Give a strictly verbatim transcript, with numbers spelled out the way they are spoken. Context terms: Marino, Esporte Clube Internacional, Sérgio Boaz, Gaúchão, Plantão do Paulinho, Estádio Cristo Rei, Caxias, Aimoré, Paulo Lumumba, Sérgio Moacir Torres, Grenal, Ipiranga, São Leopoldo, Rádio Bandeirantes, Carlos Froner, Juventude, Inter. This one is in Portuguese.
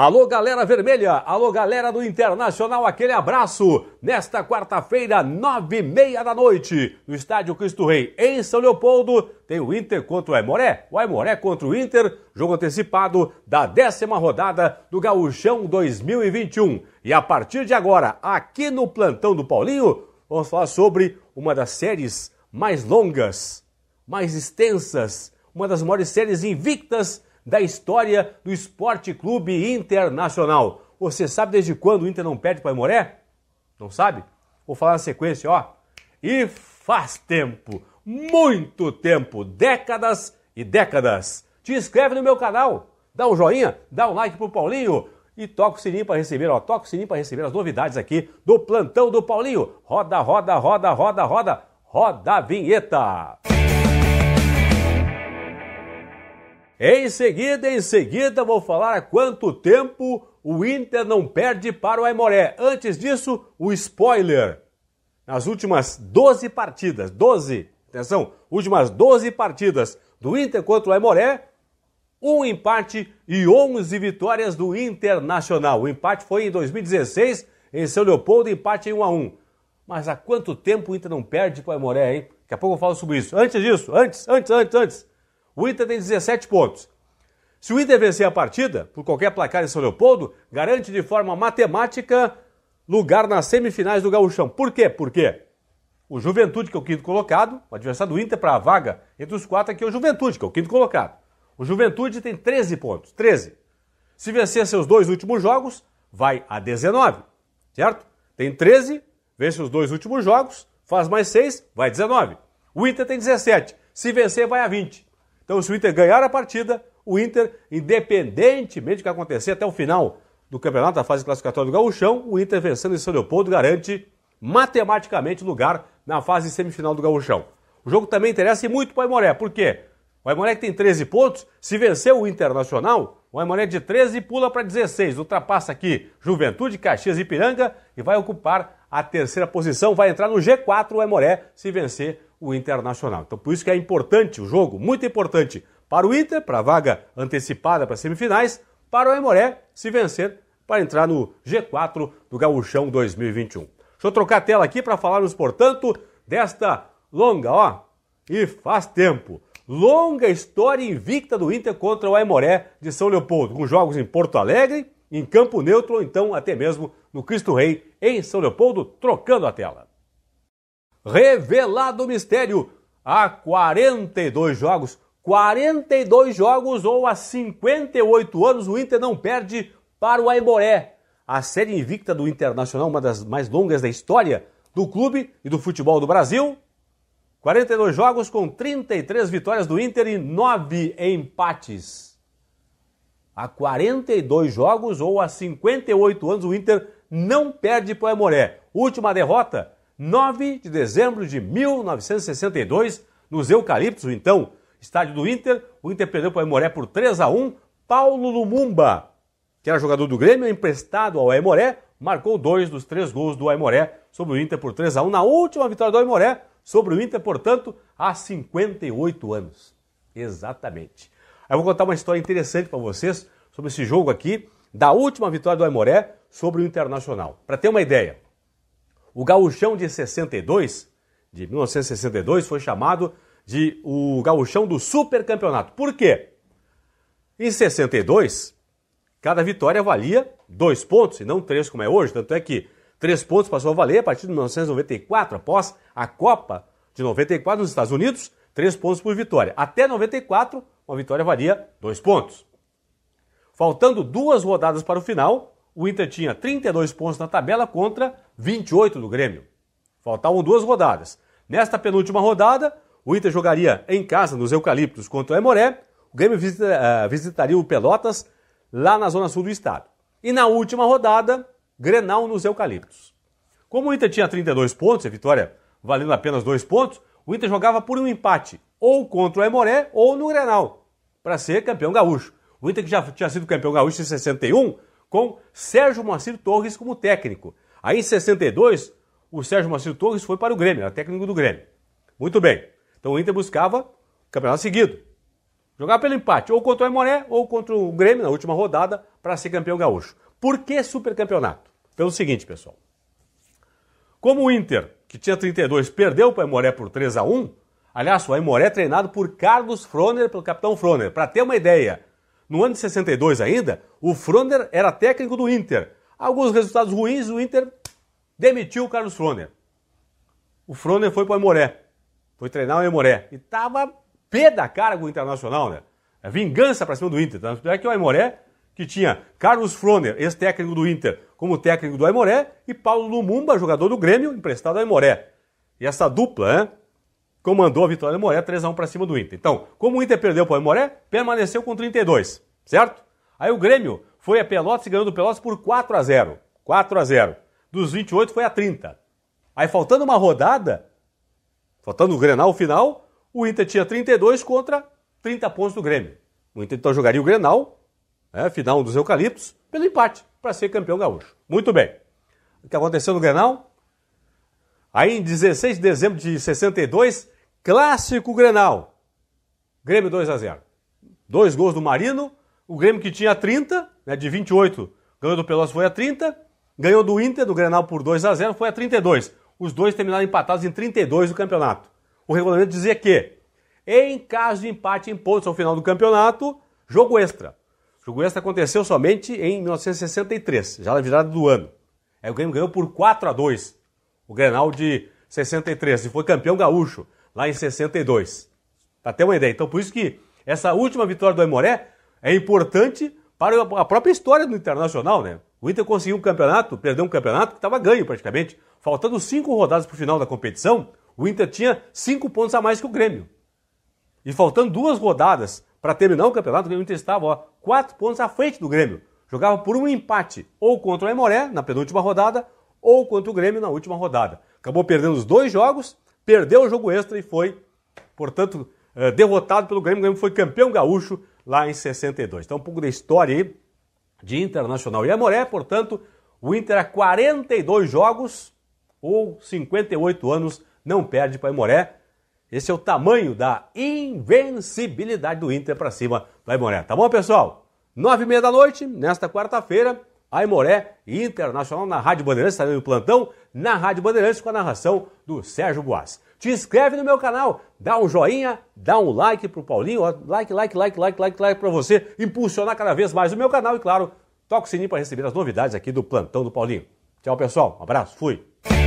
Alô, galera vermelha, alô, galera do Internacional, aquele abraço. Nesta quarta-feira, nove e meia da noite, no Estádio Cristo Rei, em São Leopoldo, tem o Inter contra o Aimoré, o Aimoré contra o Inter, jogo antecipado da décima rodada do Gaúchão dois mil e vinte e um. E a partir de agora, aqui no Plantão do Paulinho, vamos falar sobre uma das séries mais longas, mais extensas, uma das maiores séries invictas da história do Esporte Clube Internacional. Você sabe desde quando o Inter não perde para o Aimoré? Não sabe? Vou falar na sequência, ó. E faz tempo, muito tempo, décadas e décadas. Te inscreve no meu canal, dá um joinha, dá um like pro Paulinho e toca o sininho para receber, ó, toca o sininho para receber as novidades aqui do Plantão do Paulinho. Roda, roda, roda, roda, roda, roda a vinheta. Em seguida, em seguida, vou falar há quanto tempo o Inter não perde para o Aimoré. Antes disso, o spoiler. Nas últimas doze partidas, doze, atenção, últimas doze partidas do Inter contra o Aimoré, um empate e onze vitórias do Internacional. O empate foi em dois mil e dezesseis, em São Leopoldo, empate em um a um. Mas há quanto tempo o Inter não perde para o Aimoré, hein? Daqui a pouco eu falo sobre isso. Antes disso, antes, antes, antes, antes. O Inter tem dezessete pontos. Se o Inter vencer a partida, por qualquer placar em São Leopoldo, garante de forma matemática lugar nas semifinais do Gaúchão. Por quê? Por quê? O Juventude, que é o quinto colocado, o adversário do Inter para a vaga entre os quatro aqui é o Juventude, que é o quinto colocado. O Juventude tem treze pontos, treze. Se vencer seus dois últimos jogos, vai a dezenove, certo? Tem treze, vence os dois últimos jogos, faz mais seis, vai a dezenove. O Inter tem dezessete, se vencer vai a vinte. Então, se o Inter ganhar a partida, o Inter, independentemente do que acontecer até o final do campeonato, da fase classificatória do Gaúchão, o Inter vencendo em São Leopoldo garante matematicamente lugar na fase semifinal do Gaúchão. O jogo também interessa muito para o Aimoré. Por quê? O Aimoré que tem treze pontos, se vencer o Internacional, o Aimoré de treze pula para dezesseis, ultrapassa aqui Juventude, Caxias e Ipiranga e vai ocupar a terceira posição, vai entrar no G quatro o Aimoré se vencer o Internacional. Então, por isso que é importante o jogo, muito importante para o Inter, para a vaga antecipada para as semifinais, para o Aimoré se vencer para entrar no G quatro do Gaúchão dois mil e vinte e um. Deixa eu trocar a tela aqui para falarmos, portanto, desta longa, ó, e faz tempo, longa história invicta do Inter contra o Aimoré de São Leopoldo, com jogos em Porto Alegre, em Campo Neutro, ou então até mesmo no Cristo Rei, em São Leopoldo, trocando a tela. Revelado o mistério, há quarenta e dois jogos, quarenta e dois jogos ou há cinquenta e oito anos o Inter não perde para o Aimoré. A série invicta do Internacional, uma das mais longas da história do clube e do futebol do Brasil. quarenta e dois jogos com trinta e três vitórias do Inter e nove empates. Há quarenta e dois jogos ou há cinquenta e oito anos o Inter não perde para o Aimoré. Última derrota, nove de dezembro de mil novecentos e sessenta e dois, nos Eucaliptos, então, estádio do Inter. O Inter perdeu para o Aimoré por três a um. Paulo Lumumba, que era jogador do Grêmio, emprestado ao Aimoré, marcou dois dos três gols do Aimoré sobre o Inter por três a um. Na última vitória do Aimoré sobre o Inter, portanto, há cinquenta e oito anos. Exatamente. Aí eu vou contar uma história interessante para vocês sobre esse jogo aqui, da última vitória do Aimoré sobre o Internacional. Para ter uma ideia, o Gaúchão de sessenta e dois, de mil novecentos e sessenta e dois, foi chamado de o Gaúchão do Supercampeonato. Por quê? Em sessenta e dois, cada vitória valia dois pontos, e não três como é hoje. Tanto é que três pontos passou a valer a partir de mil novecentos e noventa e quatro, após a Copa de noventa e quatro nos Estados Unidos, três pontos por vitória. Até noventa e quatro, uma vitória valia dois pontos. Faltando duas rodadas para o final, o Inter tinha trinta e dois pontos na tabela contra vinte e oito do Grêmio. Faltavam duas rodadas. Nesta penúltima rodada, o Inter jogaria em casa, nos Eucaliptos, contra o Aimoré. O Grêmio visita, uh, visitaria o Pelotas, lá na zona sul do estado. E na última rodada, Grenal nos Eucaliptos. Como o Inter tinha trinta e dois pontos, a vitória valendo apenas dois pontos, o Inter jogava por um empate, ou contra o Aimoré, ou no Grenal, para ser campeão gaúcho. O Inter, que já tinha sido campeão gaúcho em sessenta e um, com Sérgio Moacir Torres como técnico. Aí em sessenta e dois, o Sérgio Moacir Torres foi para o Grêmio, era técnico do Grêmio. Muito bem, então o Inter buscava campeonato seguido. Jogava pelo empate, ou contra o Aimoré, ou contra o Grêmio na última rodada, para ser campeão gaúcho. Por que supercampeonato? Pelo seguinte, pessoal. Como o Inter, que tinha trinta e dois, perdeu para o Aimoré por três a um, aliás, o Aimoré é treinado por Carlos Froner, pelo capitão Froner. Para ter uma ideia, no ano de sessenta e dois ainda, o Froner era técnico do Inter. Alguns resultados ruins, o Inter demitiu o Carlos Froner. O Froner foi para o Aimoré, foi treinar o Aimoré. E tava pé da cara com o Internacional, né? É vingança para cima do Inter. Tanto é que o Aimoré, que tinha Carlos Froner, ex-técnico do Inter, como técnico do Aimoré, e Paulo Lumumba, jogador do Grêmio, emprestado ao Aimoré. E essa dupla, né, comandou a vitória do Aimoré, três a um para cima do Inter. Então, como o Inter perdeu para o Aimoré, permaneceu com trinta e dois, certo? Aí o Grêmio foi a Pelotas e ganhou do Pelotas por quatro a zero. quatro a zero. Dos vinte e oito foi a trinta. Aí, faltando uma rodada, faltando o Grenal final, o Inter tinha trinta e dois contra trinta pontos do Grêmio. O Inter então jogaria o Grenal, É, final dos eucaliptos, pelo empate, para ser campeão gaúcho. Muito bem. O que aconteceu no Grenal? Aí em dezesseis de dezembro de sessenta e dois, clássico Grenal. Grêmio dois a zero. Dois gols do Marino, o Grêmio que tinha trinta, né, de vinte e oito, ganhou do Pelotas, foi a trinta, ganhou do Inter, do Grenal por dois a zero, foi a trinta e dois. Os dois terminaram empatados em trinta e dois do campeonato. O regulamento dizia que, em caso de empate em pontos ao final do campeonato, jogo extra. O jogo extra aconteceu somente em mil novecentos e sessenta e três, já na virada do ano. Aí o Grêmio ganhou por quatro a dois, o Grenal de sessenta e três, e foi campeão gaúcho lá em sessenta e dois. Pra ter uma ideia. Então, por isso que essa última vitória do Aimoré é importante para a própria história do Internacional, né? O Inter conseguiu um campeonato, perdeu um campeonato que estava ganho praticamente. Faltando cinco rodadas para o final da competição, o Inter tinha cinco pontos a mais que o Grêmio. E faltando duas rodadas para terminar o campeonato, o Inter estava, ó, quatro pontos à frente do Grêmio. Jogava por um empate, ou contra o Aimoré, na penúltima rodada, ou contra o Grêmio, na última rodada. Acabou perdendo os dois jogos, perdeu o jogo extra e foi, portanto, derrotado pelo Grêmio. O Grêmio foi campeão gaúcho lá em sessenta e dois. Então, um pouco da história aí de Internacional e Aimoré. Portanto, o Inter há quarenta e dois jogos, ou cinquenta e oito anos, não perde para o Aimoré. Esse é o tamanho da invencibilidade do Inter para cima do Aimoré. Tá bom, pessoal? Nove e meia da noite, nesta quarta-feira, Aimoré e Internacional na Rádio Bandeirantes, saindo do plantão, na Rádio Bandeirantes com a narração do Sérgio Boaz. Te inscreve no meu canal, dá um joinha, dá um like pro Paulinho, ó, like, like, like, like, like, like para você impulsionar cada vez mais o meu canal e, claro, toca o sininho para receber as novidades aqui do Plantão do Paulinho. Tchau, pessoal. Um abraço. Fui.